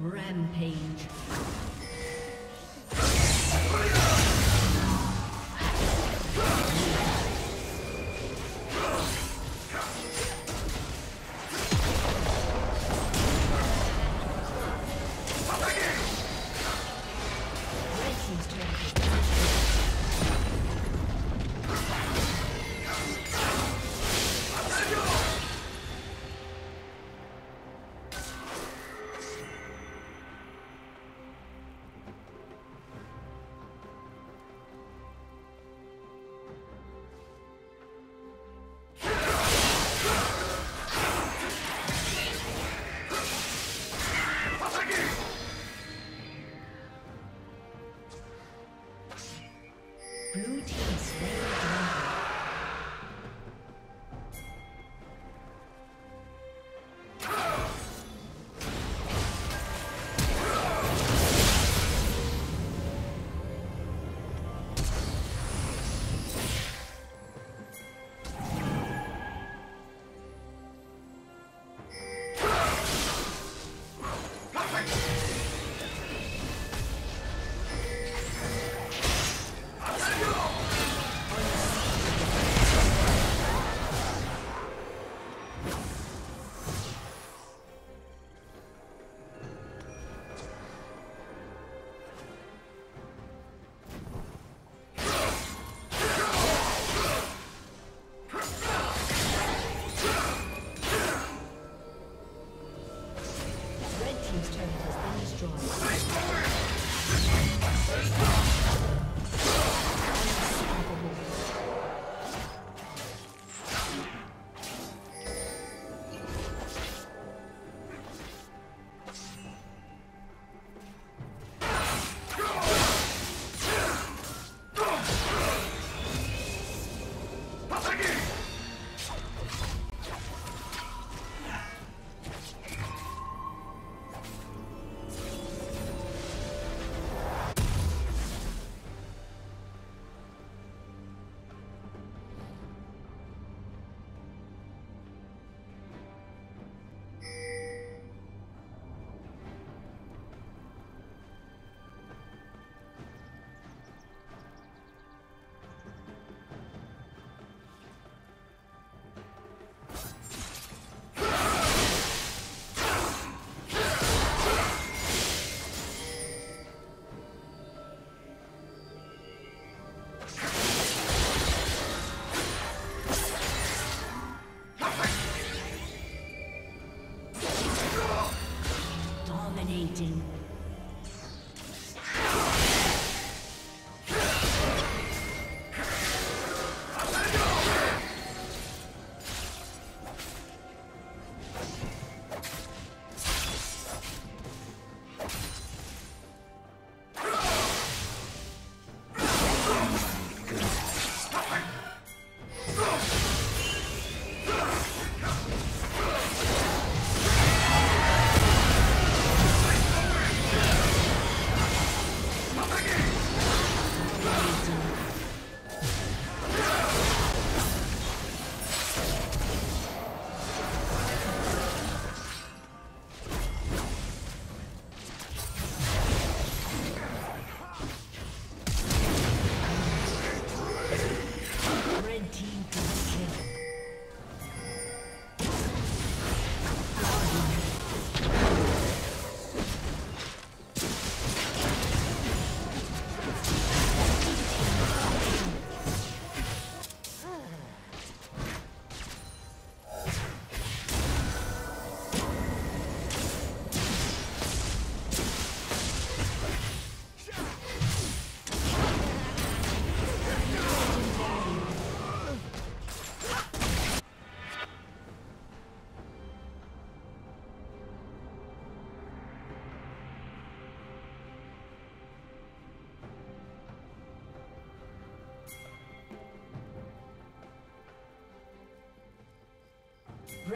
Rampage.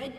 Red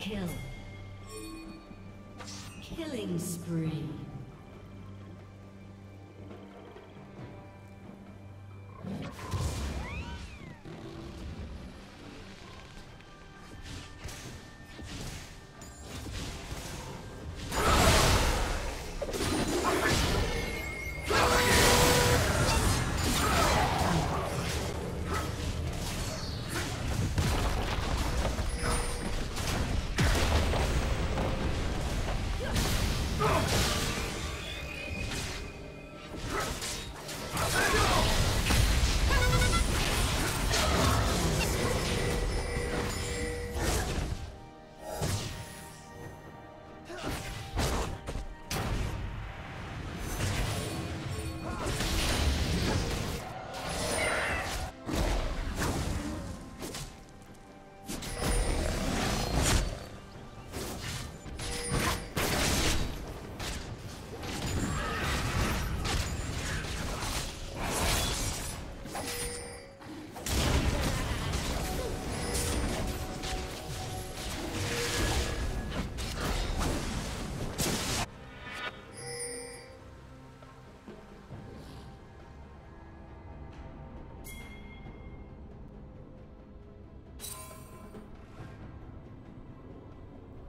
Kill. Killing spree.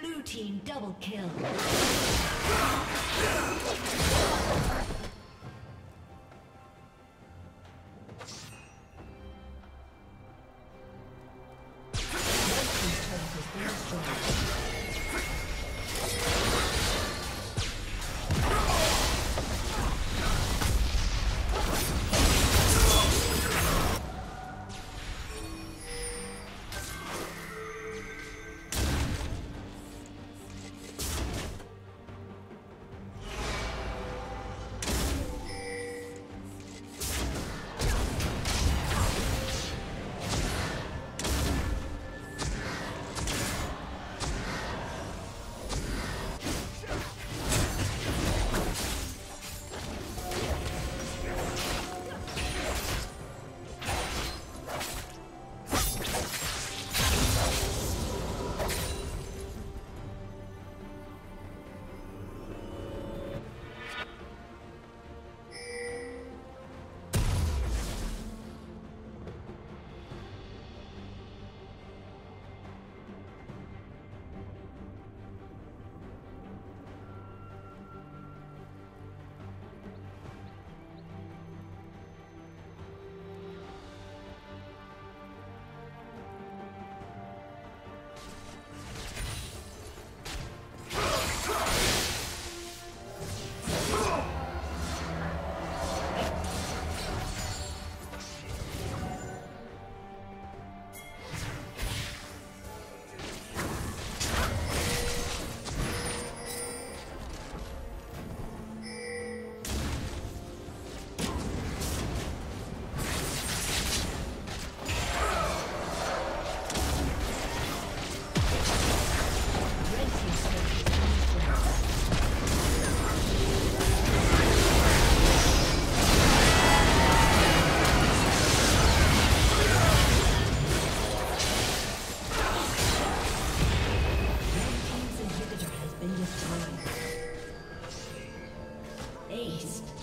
Blue Team double kill. Aced.